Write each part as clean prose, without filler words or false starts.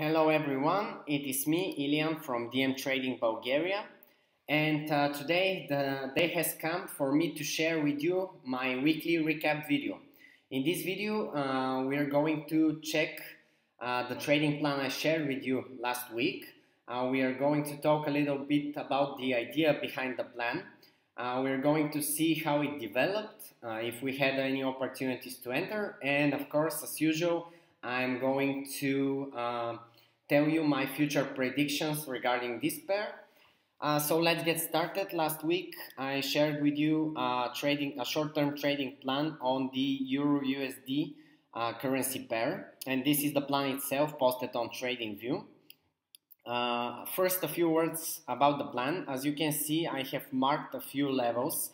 Hello everyone, it is me, Ilian from DM Trading Bulgaria, and today the day has come for me to share with you my weekly recap video. In this video we are going to check the trading plan I shared with you last week. We are going to talk a little bit about the idea behind the plan. We are going to see how it developed, if we had any opportunities to enter, and of course, as usual, I'm going to tell you my future predictions regarding this pair. So let's get started. Last week I shared with you a short-term trading plan on the EURUSD currency pair, and this is the plan itself posted on TradingView. First, a few words about the plan. As you can see, I have marked a few levels,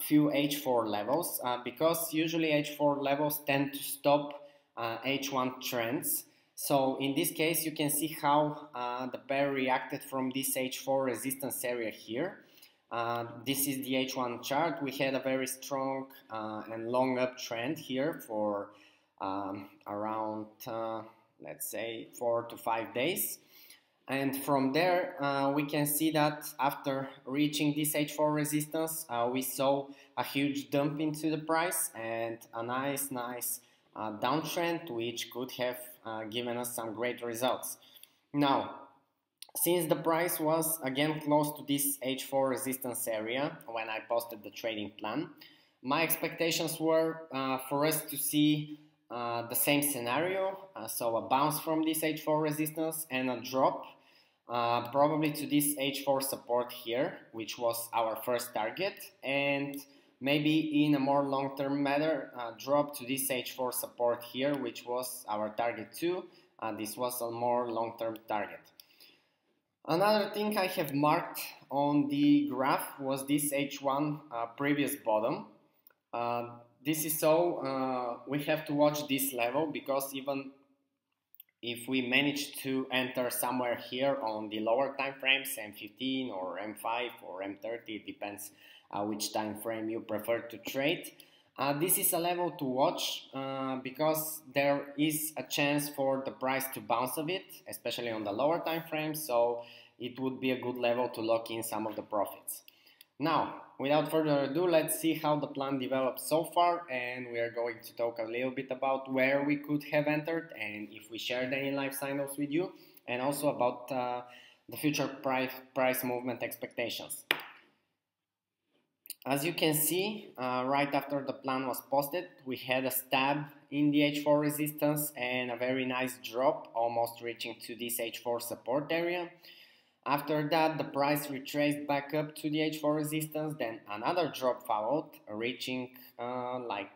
few H4 levels, because usually H4 levels tend to stop H1 trends. So in this case you can see how the pair reacted from this H4 resistance area here. This is the H1 chart. We had a very strong and long uptrend here for around let's say 4 to 5 days, and from there we can see that after reaching this H4 resistance we saw a huge dump into the price and a nice downtrend, which could have given us some great results. Now, since the price was again close to this H4 resistance area when I posted the trading plan, my expectations were for us to see the same scenario, so a bounce from this H4 resistance and a drop probably to this H4 support here, which was our first target, and maybe in a more long-term matter, drop to this H4 support here, which was our target too. This was a more long-term target. Another thing I have marked on the graph was this H1 previous bottom. This is so we have to watch this level, because even if we manage to enter somewhere here on the lower time frames, M15 or M5 or M30, it depends which time frame you prefer to trade. This is a level to watch because there is a chance for the price to bounce a bit, especially on the lower time frame, so it would be a good level to lock in some of the profits. Now, without further ado, let's see how the plan developed so far, and we are going to talk a little bit about where we could have entered and if we shared any live signals with you, and also about the future price movement expectations. As you can see, right after the plan was posted, we had a stab in the H4 resistance and a very nice drop, almost reaching to this H4 support area. After that, the price retraced back up to the H4 resistance, then another drop followed, reaching like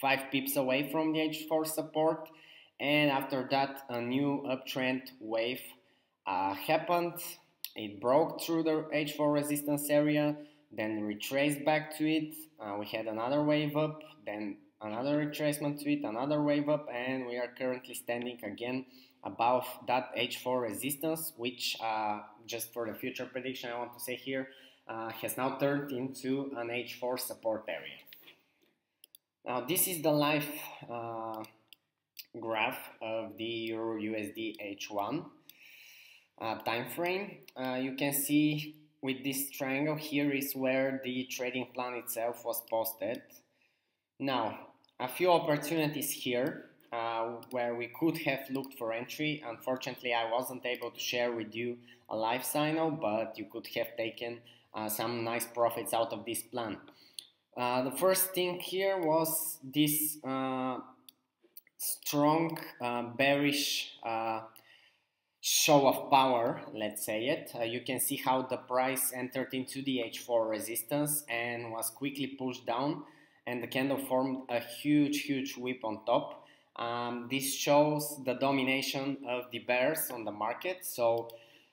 5 pips away from the H4 support, and after that a new uptrend wave happened. It broke through the H4 resistance area, then retraced back to it. We had another wave up, then another retracement to it, another wave up, and we are currently standing again above that H4 resistance, which just for the future prediction I want to say here, has now turned into an H4 support area. Now this is the live graph of the EURUSD H1 time frame. You can see with this triangle here is where the trading plan itself was posted. Now, a few opportunities here where we could have looked for entry. Unfortunately, I wasn't able to share with you a live signal, but you could have taken some nice profits out of this plan. The first thing here was this strong bearish show of power, let's say it. You can see how the price entered into the H4 resistance and was quickly pushed down, and the candle formed a huge whip on top. This shows the domination of the bears on the market, so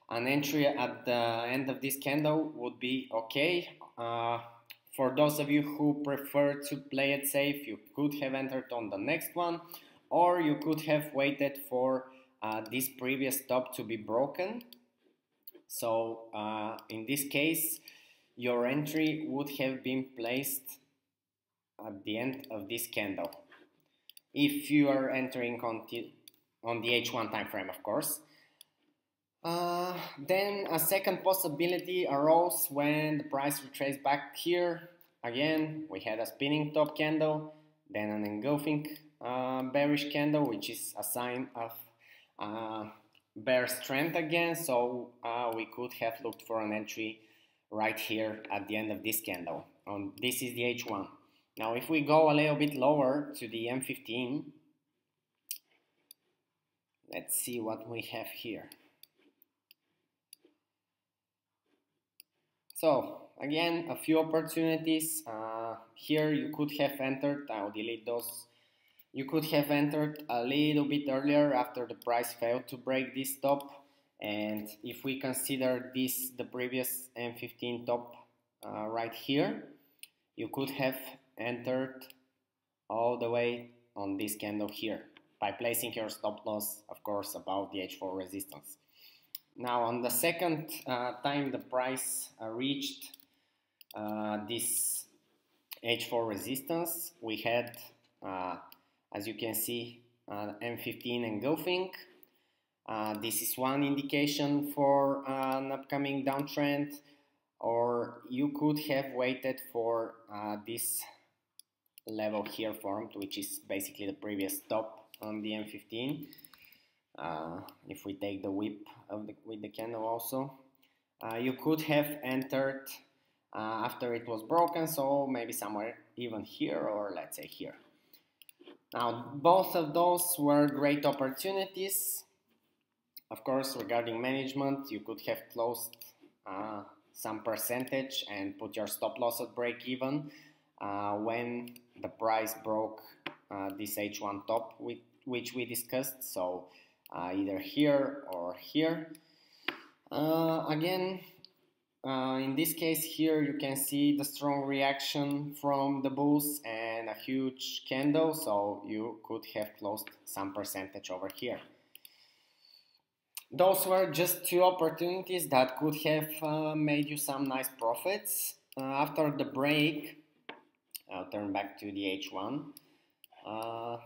an entry at the end of this candle would be okay. For those of you who prefer to play it safe, you could have entered on the next one, or you could have waited for this previous top to be broken. So in this case your entry would have been placed at the end of this candle. If you are entering on the H1 time frame, of course. Then a second possibility arose when the price retraced back here. Again, we had a spinning top candle, then an engulfing bearish candle, which is a sign of bear strength again. So we could have looked for an entry right here at the end of this candle. This is the H1. Now if we go a little bit lower to the M15, let's see what we have here. So again, a few opportunities. Here you could have entered, I'll delete those. You could have entered a little bit earlier after the price failed to break this top. And if we consider this the previous M15 top right here, you could have entered all the way on this candle here by placing your stop loss, of course, above the H4 resistance. Now on the second time the price reached this H4 resistance, we had, as you can see, M15 engulfing. This is one indication for an upcoming downtrend, or you could have waited for this level here formed, which is basically the previous stop on the M15. If we take the whip of with the candle also, you could have entered after it was broken, so maybe somewhere even here, or let's say here. Now both of those were great opportunities. Of course, regarding management, you could have closed some percentage and put your stop loss at break even when the price broke this H1 top which we discussed, so either here or here. Again, in this case here you can see the strong reaction from the bulls and a huge candle, so you could have closed some percentage over here. Those were just two opportunities that could have made you some nice profits. After the break, I'll turn back to the H1.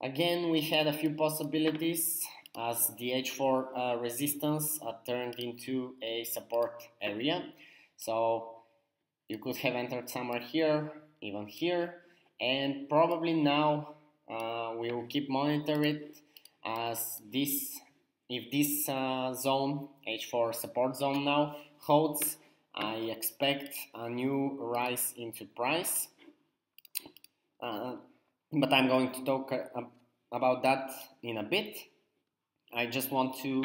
Again, we had a few possibilities as the H4 resistance turned into a support area. So you could have entered somewhere here, even here, and probably now we will keep monitoring it as this, if this zone, H4 support zone now, holds, I expect a new rise into price. But I'm going to talk about that in a bit. I just want to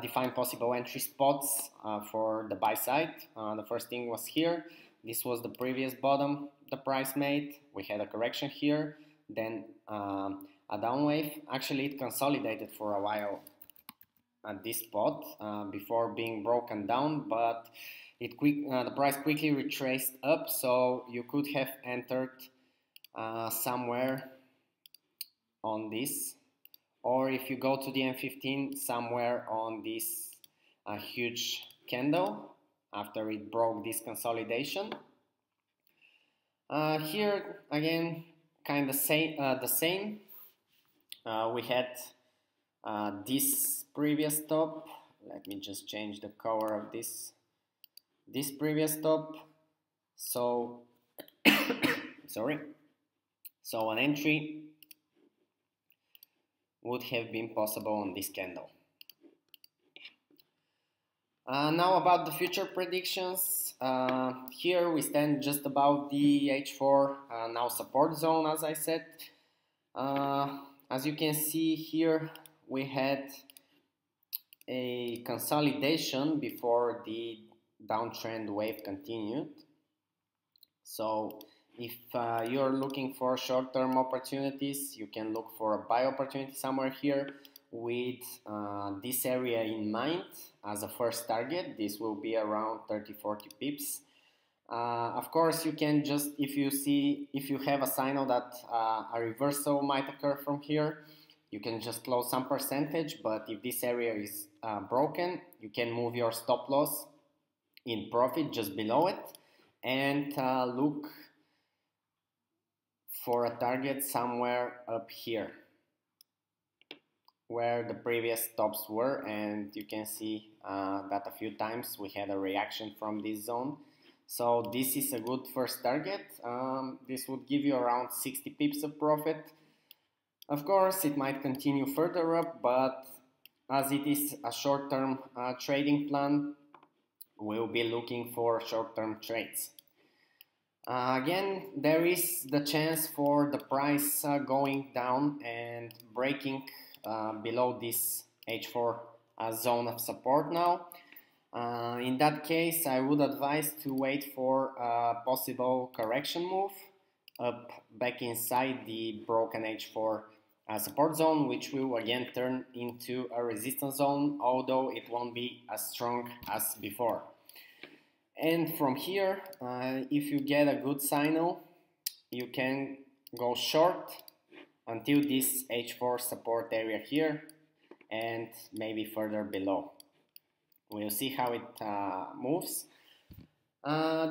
define possible entry spots for the buy side. The first thing was here. This was the previous bottom the price made. We had a correction here, then a down wave. Actually, it consolidated for a while at this spot before being broken down, but it the price quickly retraced up, so you could have entered somewhere on this, or if you go to the M15, somewhere on this huge candle after it broke this consolidation. Here again, kind of the same. We had this previous top. Let me just change the color of this. This previous top. So sorry. So an entry would have been possible on this candle. Now about the future predictions. Here we stand just above the H4 now support zone, as I said. As you can see here, we had a consolidation before the downtrend wave continued. So if you're looking for short-term opportunities, you can look for a buy opportunity somewhere here with this area in mind as a first target. This will be around 30-40 pips. Of course, you can just, if you have a signal that a reversal might occur from here, you can just close some percentage, but if this area is broken, you can move your stop loss in profit just below it and look for a target somewhere up here. where the previous stops were, and you can see that a few times we had a reaction from this zone. So this is a good first target. This would give you around 60 pips of profit. Of course, it might continue further up, but as it is a short-term trading plan, we'll be looking for short-term trades. Again, there is the chance for the price going down and breaking below this H4 zone of support now. In that case, I would advise to wait for a possible correction move up back inside the broken H4 support zone, which will again turn into a resistance zone, although it won't be as strong as before. And from here, if you get a good signal, you can go short until this H4 support area here and maybe further below. We'll see how it moves.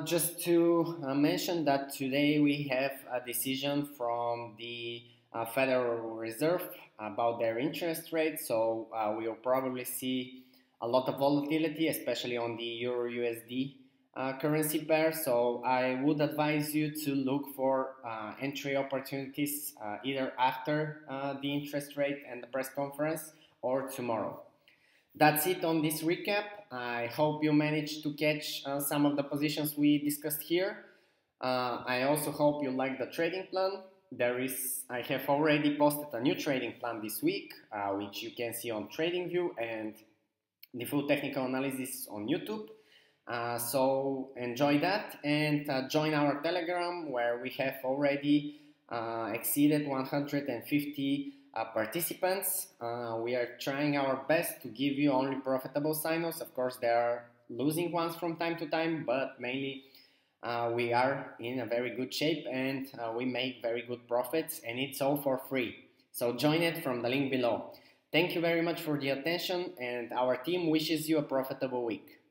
Just to mention that today we have a decision from the Federal Reserve about their interest rate, so we'll probably see a lot of volatility, especially on the EURUSD currency pair. So I would advise you to look for entry opportunities either after the interest rate and the press conference or tomorrow. That's it on this recap. I hope you managed to catch some of the positions we discussed here. I also hope you like the trading plan. I have already posted a new trading plan this week, which you can see on TradingView and the full technical analysis on YouTube. So enjoy that, and join our Telegram, where we have already exceeded 150 participants. We are trying our best to give you only profitable signals. Of course, there are losing ones from time to time, but mainly we are in a very good shape, and we make very good profits, and it's all for free. So join it from the link below. Thank you very much for the attention, and our team wishes you a profitable week.